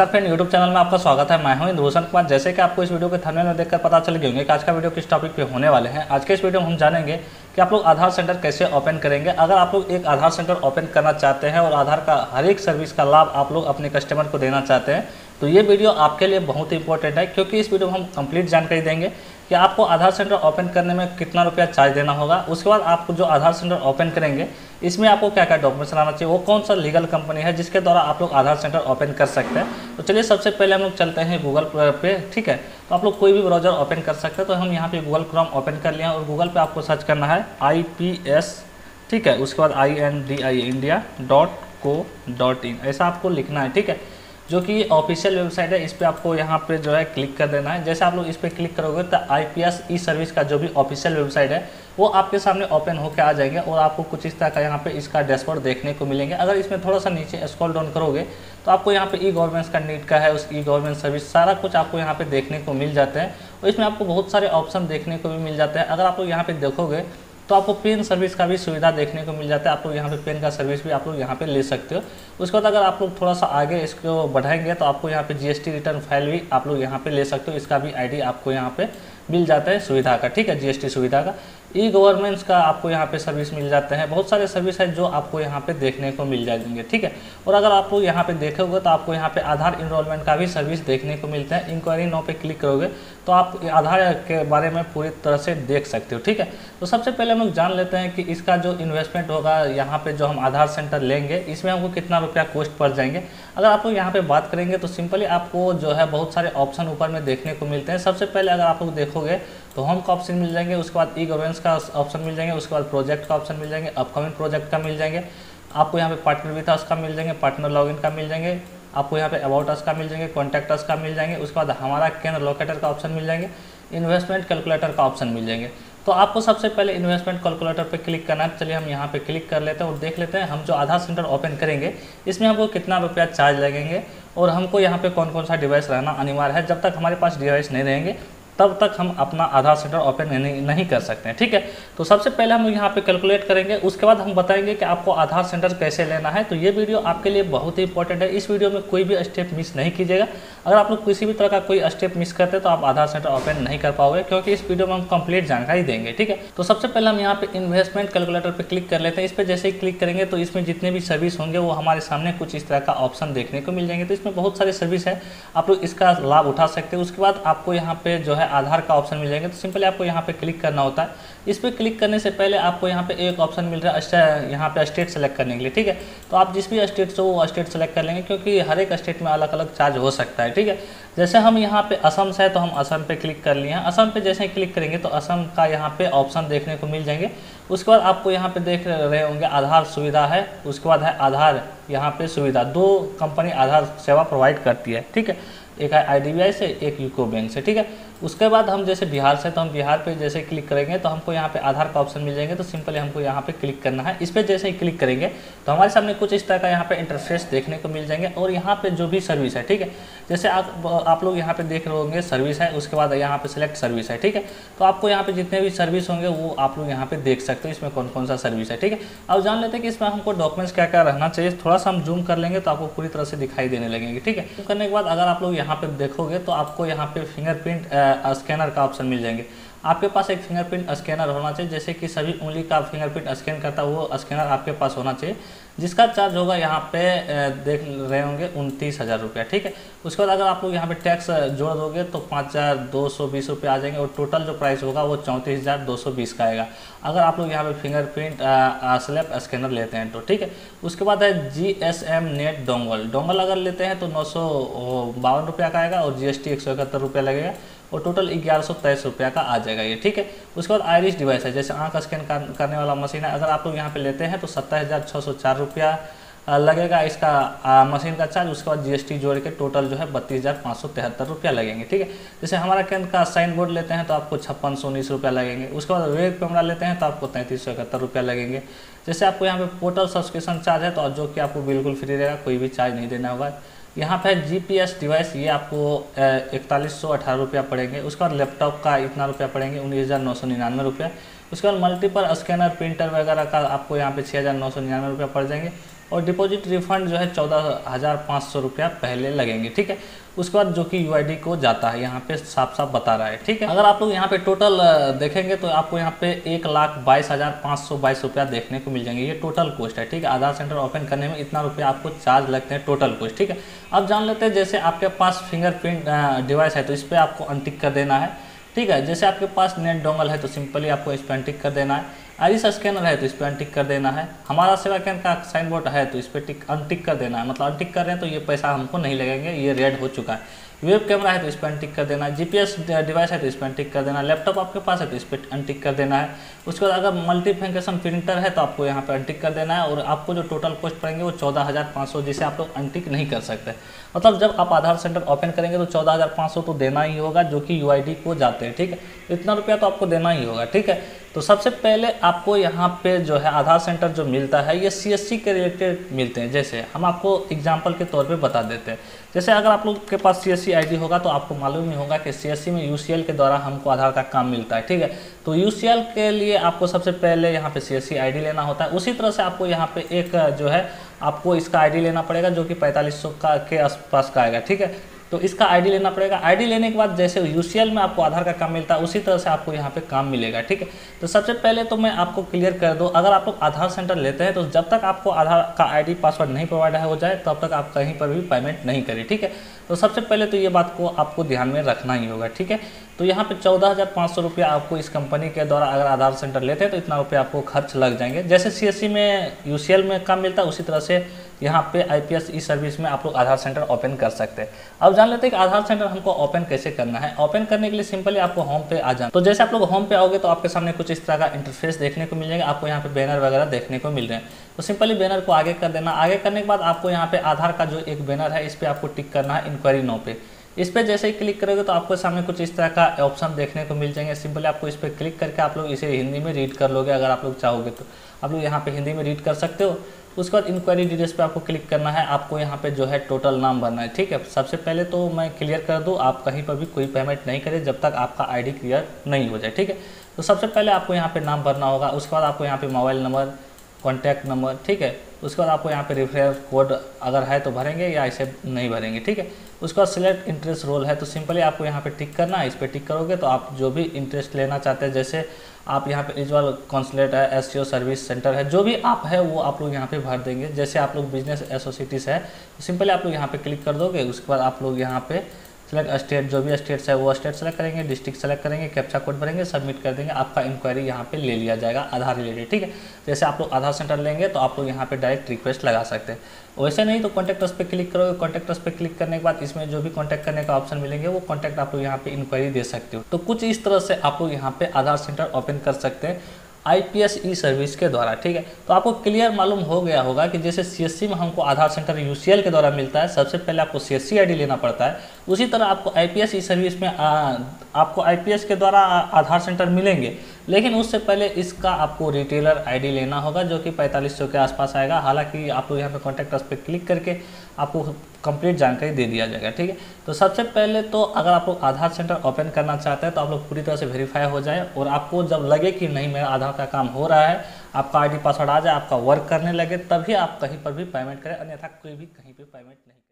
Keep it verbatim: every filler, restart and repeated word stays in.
नमस्कार friend, YouTube channel में आपका स्वागत है। मैं हूं इंद्रभूषण कुमार। जैसे कि आपको इस वीडियो के थंबनेल में देखकर पता चल गया होंगे कि आज का वीडियो किस टॉपिक पे होने वाले हैं। आज के इस वीडियो में हम जानेंगे कि आप लोग आधार सेंटर कैसे ओपन करेंगे। अगर आप लोग एक आधार सेंटर ओपन करना चाहते हैं और आधार का हर एक सर्विस का लाभ आप लोग अपने कस्टमर को देना चाहते हैं तो ये वीडियो आपके लिए बहुत इंपॉर्टेंट है, क्योंकि इस वीडियो में हम कंप्लीट जानकारी देंगे कि आपको आधार सेंटर ओपन करने में कितना रुपया चार्ज देना होगा। उसके बाद आपको जो आधार सेंटर ओपन करेंगे इसमें आपको क्या क्या डॉक्यूमेंट्स लाना चाहिए, वो कौन सा लीगल कंपनी है जिसके द्वारा आप लोग आधार सेंटर ओपन कर सकते हैं। तो चलिए सबसे पहले हम लोग चलते हैं गूगल पे। ठीक है, तो आप लोग कोई भी ब्राउजर ओपन कर सकते हैं। तो हम यहाँ पे गूगल क्रोम ओपन कर लिए हैं और गूगल पे आपको सर्च करना है आई पी एस। ठीक है, उसके बाद I N D I India dot co dot in ऐसा आपको लिखना है। ठीक है, जो कि ऑफिशियल वेबसाइट है, इस पर आपको यहाँ पे जो है क्लिक कर देना है। जैसे आप लोग इस पर क्लिक करोगे तो I P S E service का जो भी ऑफिशियल वेबसाइट है वो आपके सामने ओपन होकर आ जाएंगे और आपको कुछ इस तरह का यहाँ पे इसका डैशबोर्ड देखने को मिलेंगे। अगर इसमें थोड़ा सा नीचे स्क्रॉल डाउन करोगे तो आपको यहाँ पे ई गवर्नेंस का नीट का है, उस ई गवर्नेंस सर्विस सारा कुछ आपको यहाँ पे देखने को मिल जाता है और इसमें आपको बहुत सारे ऑप्शन देखने को भी मिल जाते हैं। अगर आप लोग यहाँ पे देखोगे तो आपको पेन सर्विस का भी सुविधा देखने को मिल जाता है। आप लोग यहाँ पे पेन का सर्विस भी आप लोग यहाँ पे ले सकते हो। उसके बाद अगर आप लोग थोड़ा सा आगे इसको बढ़ाएंगे तो आपको यहाँ पे जीएसटी रिटर्न फाइल भी आप लोग यहाँ पे ले सकते हो। इसका भी आईडी आपको यहाँ पे मिल जाता है सुविधा का। ठीक है, जीएसटी सुविधा का, ई गवर्नेंस का आपको यहाँ पे सर्विस मिल जाते हैं। बहुत सारे सर्विस है जो आपको यहाँ पे देखने को मिल जाएंगे। ठीक है, और अगर आप लोग यहाँ पे देखोगे तो आपको यहाँ पे आधार इनरोलमेंट का भी सर्विस देखने को मिलता है। इंक्वायरी नाउ पे क्लिक करोगे तो आप आधार के बारे में पूरी तरह से देख सकते हो। ठीक है, तो सबसे पहले हम लोग जान लेते हैं कि इसका जो इन्वेस्टमेंट होगा यहाँ पर जो हम आधार सेंटर लेंगे इसमें हमको कितना रुपया कॉस्ट पड़ जाएंगे। अगर आप लोग यहाँ पर बात करेंगे तो सिंपली आपको जो है बहुत सारे ऑप्शन ऊपर में देखने को मिलते हैं। सबसे पहले अगर आप लोग देखोगे तो होम का ऑप्शन मिल जाएंगे, उसके बाद ई गवर्नेंस का ऑप्शन मिल जाएंगे, उसके बाद प्रोजेक्ट का ऑप्शन मिल जाएंगे, अपकमिंग प्रोजेक्ट का मिल जाएंगे, आपको यहाँ पे पार्टनर भी था उसका मिल जाएंगे, पार्टनर लॉगिन का मिल जाएंगे, आपको यहाँ पे अबाउट अस का मिल जाएंगे, कॉन्टैक्ट अस का मिल जाएंगे, उसके बाद हमारा केंद्र लोकेटर का ऑप्शन मिल जाएंगे, इन्वेस्टमेंट कैलकुलेटर का ऑप्शन मिल जाएंगे। तो आपको सबसे पहले इन्वेस्टमेंट कैलकुलेटर पे क्लिक करना है। चलिए हम यहाँ पे क्लिक कर लेते हैं और देख लेते हैं हम जो आधार सेंटर ओपन करेंगे इसमें हमको कितना रुपया चार्ज लगेंगे और हमको यहाँ पे कौन कौन सा डिवाइस रहना अनिवार्य है। जब तक हमारे पास डिवाइस नहीं रहेंगे तब तक हम अपना आधार सेंटर ओपन नहीं, नहीं कर सकते हैं। ठीक है, तो सबसे पहले हम यहाँ पे कैलकुलेट करेंगे, उसके बाद हम बताएंगे कि आपको आधार सेंटर कैसे लेना है। तो ये वीडियो आपके लिए बहुत ही इंपॉर्टेंट है। इस वीडियो में कोई भी स्टेप मिस नहीं कीजिएगा। अगर आप लोग किसी भी तरह का कोई स्टेप मिस करते हैं तो आप आधार सेंटर ओपन नहीं कर पाओगे, क्योंकि इस वीडियो में हम कंप्लीट जानकारी देंगे। ठीक है, तो सबसे पहले हम यहाँ पे इन्वेस्टमेंट कैलकुलेटर पर क्लिक कर लेते हैं। इस पर जैसे ही क्लिक करेंगे तो इसमें जितने भी सर्विस होंगे वो हमारे सामने कुछ इस तरह का ऑप्शन देखने को मिल जाएंगे। तो इसमें बहुत सारे सर्विस है, आप लोग इसका लाभ उठा सकते हैं। उसके बाद आपको यहाँ पे जो है आधार का ऑप्शन मिल जाएगा। तो सिंपली आपको यहाँ पे क्लिक करना होता है। इस पर क्लिक करने से पहले आपको यहाँ पे एक ऑप्शन मिल रहा है यहाँ पे स्टेट सेलेक्ट करने के लिए। ठीक है, तो आप जिस भी स्टेट से वो स्टेट सेलेक्ट कर लेंगे, क्योंकि हर एक स्टेट में अलग अलग चार्ज हो सकता है। ठीक है, जैसे हम यहाँ पे असम से है तो हम असम पे क्लिक कर लिए हैं। असम पे जैसे ही क्लिक करेंगे तो असम का यहाँ पे ऑप्शन देखने को मिल जाएंगे। उसके बाद आपको यहाँ पे देख रहे होंगे आधार सुविधा है, उसके बाद है आधार यहाँ पे सुविधा। दो कंपनी आधार सेवा प्रोवाइड करती है। ठीक है, एक है आई डी बी आई से, एक यूको बैंक से। ठीक है, उसके बाद हम जैसे बिहार से तो हम बिहार पे जैसे क्लिक करेंगे तो हमको यहाँ पे आधार का ऑप्शन मिल जाएंगे। तो सिंपली हमको यहाँ पे क्लिक करना है। इस पर जैसे ही क्लिक करेंगे तो हमारे सामने कुछ इस तरह का यहाँ पे इंटरफेस देखने को मिल जाएंगे और यहाँ पे जो भी सर्विस है। ठीक है, जैसे आप आप लोग यहाँ पे देख रहे होंगे सर्विस है, उसके बाद यहाँ पे सिलेक्ट सर्विस है। ठीक है, तो आपको यहाँ पे जितने भी सर्विस होंगे वो आप लोग यहाँ पे देख सकते हो इसमें कौन कौन सा सर्विस है। ठीक है, अब जान लेते हैं कि इसमें हमको डॉक्यूमेंट्स क्या क्या रहना चाहिए। थोड़ा सा हम जूम कर लेंगे तो आपको पूरी तरह से दिखाई देने लगेंगे। ठीक है, करने के बाद अगर आप लोग यहाँ पे देखोगे तो आपको यहाँ पे फिंगरप्रिंट स्कैनर का ऑप्शन मिल जाएंगे। आपके पास एक फिंगरप्रिंट स्कैनर होना चाहिए, जैसे कि सभी उंगली का फिंगरप्रिंट स्कैन करता है वो स्कैनर आपके पास होना चाहिए, जिसका चार्ज होगा यहाँ पे देख रहे होंगे उनतीस हज़ार रुपया। ठीक है, उसके बाद अगर आप लोग यहाँ पे टैक्स जोड़ दोगे तो पाँच हज़ार दो सौ बीस रुपये आ जाएंगे और टोटल जो प्राइस होगा वो चौंतीस हज़ार दो सौ बीस का आएगा अगर आप लोग यहाँ पे फिंगरप्रिंट स्लैप स्कैनर लेते हैं तो। ठीक है, उसके बाद है G S M net dongle dongle अगर लेते हैं तो नौ सौ बावन रुपया का आएगा और जी एस टी एक सौ इकहत्तर रुपया लगेगा और टोटल ग्यारह सौ तेईस रुपया का आ जाएगा ये। ठीक है, उसके बाद आईरिश डिवाइस है, जैसे आँख स्कैन करने वाला मशीन है, अगर आप लोग यहाँ पे लेते हैं तो सत्ताईस हज़ार छः सौ चार रुपया लगेगा इसका आ, मशीन का चार्ज। उसके बाद जीएसटी जोड़ के टोटल जो है बत्तीस हज़ार पाँच सौ तिहत्तर रुपया लगेंगे। ठीक है, जैसे हमारा केंद्र का साइन बोर्ड लेते हैं तो आपको छप्पन सौ उन्नीस रुपया लगेंगे। उसके बाद वेब कैमरा लेते हैं तो आपको तैंतीस सौ इकहत्तर रुपया लगेंगे। जैसे आपको यहाँ पे पोर्टल सब्सक्रिप्शन चार्ज है तो जो कि आपको बिल्कुल फ्री रहेगा, कोई भी चार्ज नहीं देना होगा। यहाँ पे जी पी एस डिवाइस ये आपको इकतालीस सौ अठारह रुपया पड़ेंगे। उसके बाद लैपटॉप का इतना रुपया पड़ेंगे उन्नीस हज़ार नौ सौ निन्यानवे रुपया। उसके बाद मल्टीपल स्कैनर प्रिंटर वगैरह का आपको यहाँ पे छः हज़ार नौ सौ निन्यानवे रुपया पड़ जाएंगे। और डिपॉजिट रिफंड जो है चौदह हज़ार पाँच सौ रुपया पहले लगेंगे, ठीक है। उसके बाद जो कि यूआईडी को जाता है, यहाँ पे साफ साफ बता रहा है, ठीक है। अगर आप लोग यहाँ पे टोटल देखेंगे तो आपको यहाँ पे एक लाख बाईस हज़ार पाँच सौ बाईस रुपया देखने को मिल जाएंगे। ये टोटल कॉस्ट है, ठीक है। आधार सेंटर ओपन करने में इतना रुपया आपको चार्ज लगते हैं टोटल कॉस्ट, ठीक है। अब जान लेते हैं, जैसे आपके पास फिंगरप्रिंट डिवाइस है तो इस पर आपको अनटिक कर देना है, ठीक है। जैसे आपके पास नेट डोंगल है तो सिंपली आपको इस पर अनटिक कर देना है। आईरिश स्कैनर है तो इस पर अनटिक कर देना है। हमारा सेवा केंद्र का साइन बोर्ड है तो इस पर टिक अनटिक कर देना है, मतलब अनटिक कर रहे हैं तो ये पैसा हमको नहीं लगेंगे, ये रेड हो चुका है। वेब कैमरा है तो इस पर अनटिक कर देना है। जी पी एस डिवाइस है तो इस पर अनटिक कर देना है। लैपटॉप आपके पास है तो इस पर अनटिक कर देना है। उसके बाद अगर मल्टीफंक्शन प्रिंटर है तो आपको यहाँ पर अनटिक कर देना है। और आपको जो टोटल कॉस्ट पड़ेंगे वो चौदह हज़ार पाँच सौ, जिसे आप लोग अनटिक नहीं कर सकते। मतलब जब आप आधार सेंटर ओपन करेंगे तो चौदह हज़ार पाँच सौ तो देना ही होगा, जो कि यू आई डी को जाते हैं, ठीक है। इतना रुपया तो आपको देना ही होगा, ठीक है। तो सबसे पहले आपको यहाँ पे जो है आधार सेंटर जो मिलता है ये सी एस सी के रिलेटेड मिलते हैं। जैसे हम आपको एग्जांपल के तौर पे बता देते हैं, जैसे अगर आप लोग के पास C S C I D होगा तो आपको मालूम ही होगा कि सी एस सी में यू सी एल के द्वारा हमको आधार का काम मिलता है, ठीक है। तो यू सी एल के लिए आपको सबसे पहले यहाँ पे C S C I D लेना होता है। उसी तरह से आपको यहाँ पे एक जो है आपको इसका आई डी लेना पड़ेगा, जो कि पैंतालीस सौ का के आसपास का आएगा, ठीक है। तो इसका आईडी लेना पड़ेगा। आईडी लेने के बाद जैसे यूसीएल में आपको आधार का काम मिलता है, उसी तरह से आपको यहाँ पे काम मिलेगा, ठीक है। तो सबसे पहले तो मैं आपको क्लियर कर दूँ, अगर आप लोग आधार सेंटर लेते हैं तो जब तक आपको आधार का आईडी पासवर्ड नहीं प्रोवाइड हो जाए तब तक आप कहीं पर भी पेमेंट नहीं करें, ठीक है। तो सबसे पहले तो ये बात को आपको ध्यान में रखना ही होगा, ठीक है। तो यहाँ पे चौदह हज़ार पाँच सौ रुपया आपको इस कंपनी के द्वारा अगर आधार सेंटर लेते हैं तो इतना रुपया आपको खर्च लग जाएंगे। जैसे सी एस सी में यू सी एल में काम मिलता है, उसी तरह से यहाँ पे I P S E service में आप लोग आधार सेंटर ओपन कर सकते हैं। अब जान लेते हैं कि आधार सेंटर हमको ओपन कैसे करना है। ओपन करने के लिए सिंपली आपको होम पे आ जाना। तो जैसे आप लोग होम पे आओगे तो आपके सामने कुछ इस तरह का इंटरफेस देखने को मिल जाएगा। आपको यहाँ पे बैनर वगैरह देखने को मिल रहे हैं, तो सिंपली बैनर को आगे कर देना। आगे करने के बाद आपको यहाँ पे आधार का जो एक बैनर है इस पर आपको टिक करना है, इंक्वायरी नो पे। इस पर जैसे ही क्लिक करोगे तो आपको सामने कुछ इस तरह का ऑप्शन देखने को मिल जाएंगे। सिंपली आपको इस पर क्लिक करके आप लोग इसे हिंदी में रीड कर लोगे, अगर आप लोग चाहोगे तो आप लोग यहाँ पे हिंदी में रीड कर सकते हो। उसके बाद इंक्वायरी डिटेल्स पे आपको क्लिक करना है। आपको यहाँ पे जो है टोटल नाम भरना है, ठीक है। सबसे पहले तो मैं क्लियर कर दूँ, आप कहीं पर भी कोई पेमेंट नहीं करें जब तक आपका आईडी क्लियर नहीं हो जाए, ठीक है। तो सबसे पहले आपको यहाँ पे नाम भरना होगा। उसके बाद आपको यहाँ पे मोबाइल नंबर, कॉन्टैक्ट नंबर, ठीक है। उसके बाद आपको यहाँ पे रेफरल कोड अगर है तो भरेंगे या इसे नहीं भरेंगे, ठीक है। उसके बाद सिलेक्ट इंटरेस्ट रोल है तो सिंपली आपको यहाँ पे टिक करना है। इस पर टिक करोगे तो आप जो भी इंटरेस्ट लेना चाहते हैं, जैसे आप यहाँ पे रिजनल कॉन्सुलेट है, S C O service centre है, जो भी आप है वो आप लोग यहाँ पे भर देंगे। जैसे आप लोग बिजनेस एसोसिएटीज़ है तो सिंपली आप लोग यहाँ पे क्लिक कर दोगे। उसके बाद आप लोग यहाँ पे सेलेक्ट स्टेट, जो भी स्टेट्स है वो स्टेट सेलेक्ट करेंगे, डिस्ट्रिक्ट सेलेक्ट करेंगे, कैप्चा कोड भरेंगे, सबमिट कर देंगे। आपका इंक्वायरी यहाँ पे ले लिया जाएगा आधार रिलेटेड, ठीक है। जैसे आप लोग आधार सेंटर लेंगे तो आप लोग यहाँ पे डायरेक्ट रिक्वेस्ट लगा सकते हैं। वैसे नहीं तो कॉन्टैक्ट अस पे क्लिक करोगे। कॉन्टैक्ट अस पे क्लिक करने के बाद इसमें जो भी कॉन्टैक्ट करने का ऑप्शन मिलेंगे वो कॉन्टैक्ट आप लोग यहाँ पे इंक्वायरी दे सकते हो। तो कुछ इस तरह से आप लोग यहाँ पे आधार सेंटर ओपन कर सकते हैं I P S E service के द्वारा, ठीक है। तो आपको क्लियर मालूम हो गया होगा कि जैसे सी एस सी में हमको Aadhaar centre U C L के द्वारा मिलता है, सबसे पहले आपको C S C I D लेना पड़ता है। उसी तरह आपको I P S E service में आ, आपको आई पी एस के द्वारा आधार सेंटर मिलेंगे, लेकिन उससे पहले इसका आपको रिटेलर आई डी लेना होगा, जो कि पैंतालीस सौ के आसपास आएगा। हालांकि आप लोग यहाँ पे कॉन्टैक्ट अस पे क्लिक करके आपको कंप्लीट जानकारी दे दिया जाएगा, ठीक है। तो सबसे पहले तो अगर आप लोग आधार सेंटर ओपन करना चाहते हैं तो आप लोग पूरी तरह से वेरीफाई हो जाए, और आपको जब लगे कि नहीं मेरा आधार का काम हो रहा है, आपका आई डी पासवर्ड आ जाए, आपका वर्क करने लगे, तभी आप कहीं पर भी पेमेंट करें, अन्यथा कोई भी कहीं पर पेमेंट नहीं।